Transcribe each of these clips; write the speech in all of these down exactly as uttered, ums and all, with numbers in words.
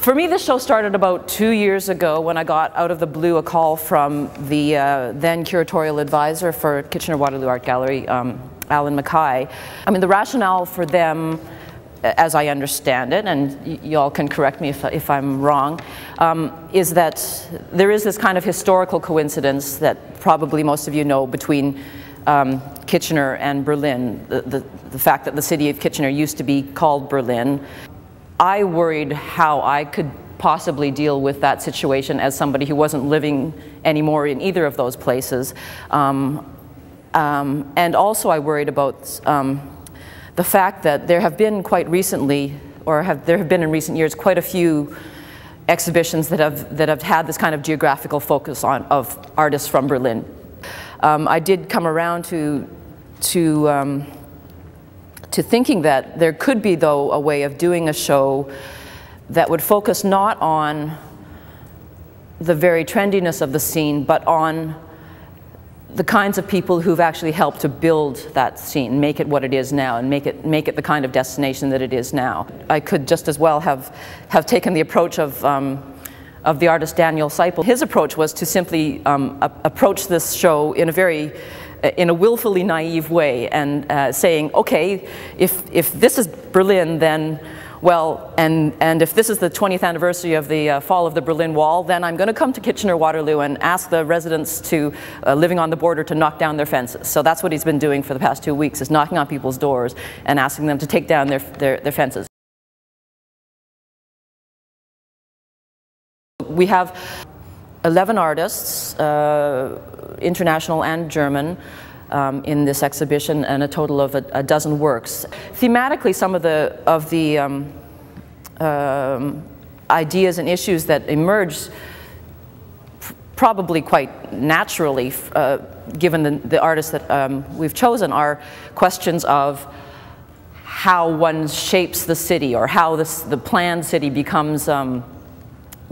For me, the show started about two years ago when I got out of the blue a call from the uh, then curatorial advisor for Kitchener-Waterloo Art Gallery, um, Alan Mackay. I mean, the rationale for them, as I understand it, and y'all can correct me if, if I'm wrong, um, is that there is this kind of historical coincidence that probably most of you know between um, Kitchener and Berlin, the, the, the fact that the city of Kitchener used to be called Berlin. I worried how I could possibly deal with that situation as somebody who wasn't living anymore in either of those places. Um, um, and also I worried about um, the fact that there have been quite recently, or have, there have been in recent years, quite a few exhibitions that have, that have had this kind of geographical focus on, of artists from Berlin. Um, I did come around to, to um, to thinking that there could be, though, a way of doing a show that would focus not on the very trendiness of the scene, but on the kinds of people who've actually helped to build that scene, make it what it is now, and make it, make it the kind of destination that it is now. I could just as well have, have taken the approach of, um, of the artist Daniel Seiple. His approach was to simply um, approach this show in a very in a willfully naive way, and uh, saying, okay, if, if this is Berlin, then, well, and, and if this is the twentieth anniversary of the uh, fall of the Berlin Wall, then I'm going to come to Kitchener-Waterloo and ask the residents to, uh, living on the border to knock down their fences. So that's what he's been doing for the past two weeks, is knocking on people's doors and asking them to take down their, their, their fences. We have eleven artists, uh, international and German, um, in this exhibition, and a total of a, a dozen works. Thematically, some of the of the um, um, ideas and issues that emerge probably quite naturally, uh, given the, the artists that um, we've chosen, are questions of how one shapes the city, or how this, the planned city becomes um,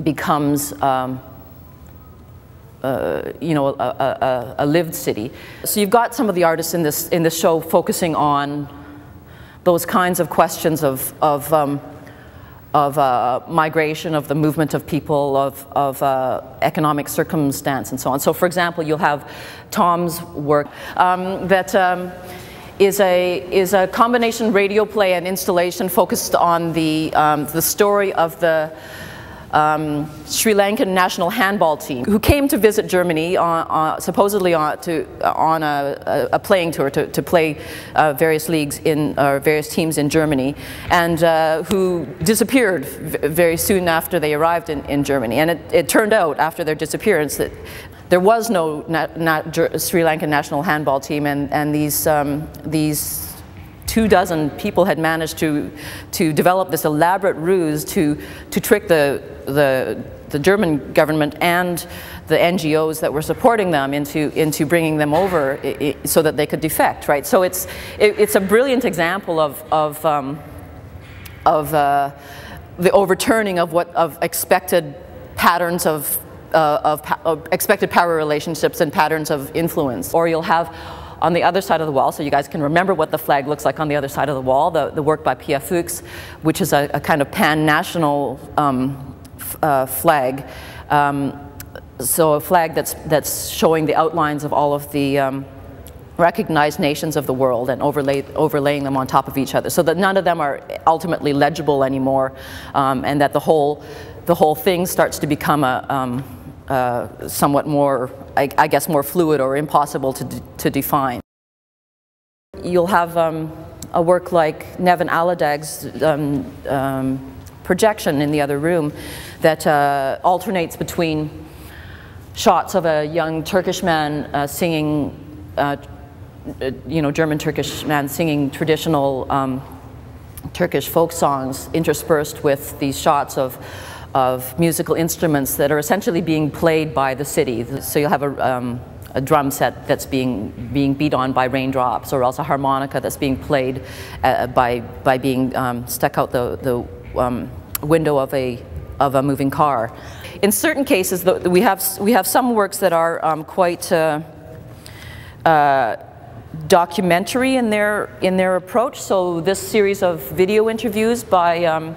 becomes. Um, Uh, you know, a, a, a lived city. So you've got some of the artists in this in this show focusing on those kinds of questions of of um, of uh, migration, of the movement of people, of of uh, economic circumstance, and so on. So, for example, you'll have Tom's work um, that. Um, is a, is a combination radio play and installation focused on the, um, the story of the Um, Sri Lankan national handball team, who came to visit Germany on, on, supposedly on, to, on a, a, a playing tour to, to play uh, various leagues in uh, various teams in Germany, and uh, who disappeared v very soon after they arrived in, in Germany. And it, it turned out after their disappearance that there was no na na Sri Lankan national handball team, and, and these, um, these two dozen people had managed to, to develop this elaborate ruse to, to trick the The, the German government and the N G Os that were supporting them into into bringing them over I, I, so that they could defect, right? So it's it, it's a brilliant example of of um, of uh, the overturning of what of expected patterns of uh, of, pa of expected power relationships and patterns of influence. Or you'll have on the other side of the wall, so you guys can remember what the flag looks like on the other side of the wall, the, the work by Pia Fuchs, which is a, a kind of pan-national um, Uh, flag, um, so a flag that's that's showing the outlines of all of the um, recognized nations of the world and overlay, overlaying them on top of each other, so that none of them are ultimately legible anymore, um, and that the whole the whole thing starts to become a um, uh, somewhat more, I, I guess, more fluid or impossible to, de to define. You'll have um, a work like Nevin Aladag's um, um, projection in the other room that uh, alternates between shots of a young Turkish man uh, singing, uh, you know, German-Turkish man singing traditional um, Turkish folk songs interspersed with these shots of, of musical instruments that are essentially being played by the city. So you'll have a, um, a drum set that's being, being beat on by raindrops, or else a harmonica that's being played uh, by, by being um, stuck out the, the um, window of a, of a moving car. In certain cases, the, we, have, we have some works that are um, quite uh, uh, documentary in their in their approach. So this series of video interviews by um,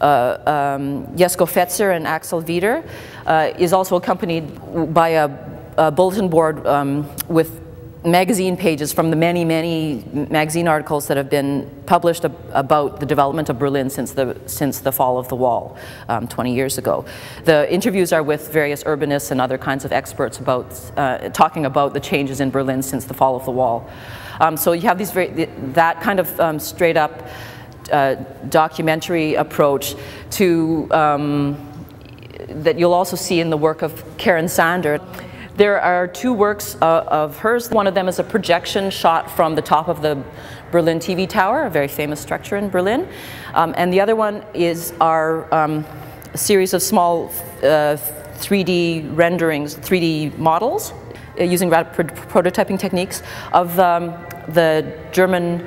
uh, um, Jesko Fetzer and Axel Wieder uh, is also accompanied by a, a bulletin board um, with magazine pages from the many, many magazine articles that have been published ab about the development of Berlin since the, since the fall of the wall um, twenty years ago. The interviews are with various urbanists and other kinds of experts about, uh, talking about the changes in Berlin since the fall of the wall. Um, so you have these very, th that kind of um, straight up uh, documentary approach to, um, that you'll also see in the work of Karin Sander. There are two works uh, of hers. One of them is a projection shot from the top of the Berlin T V Tower, a very famous structure in Berlin. Um, and the other one is our um, series of small uh, three D renderings, three D models, uh, using rapid prototyping techniques of um, the German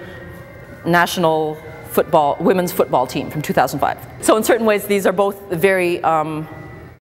national football, women's football team from two thousand five. So in certain ways, these are both very um,